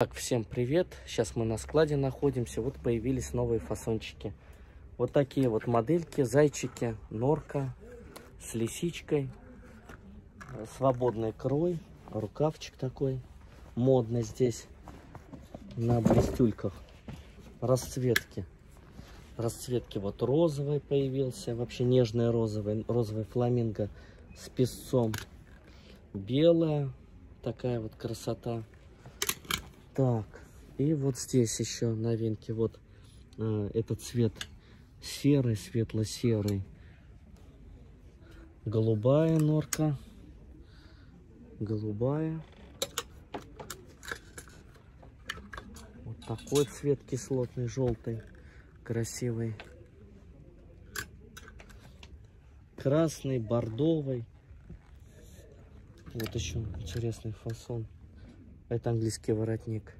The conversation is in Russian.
Так, всем привет! Сейчас мы на складе находимся. Вот появились новые фасончики. Вот такие вот модельки, зайчики, норка с лисичкой, свободный крой, рукавчик такой, модно здесь на блестюльках. Расцветки вот розовый появился, вообще нежный розовый фламинго с песцом. Белая такая вот красота. Так, и вот здесь еще новинки. Вот этот цвет серый, светло-серый. Голубая норка. Голубая. Вот такой цвет кислотный, желтый, красивый. Красный, бордовый. Вот еще интересный фасон. Это английский воротник.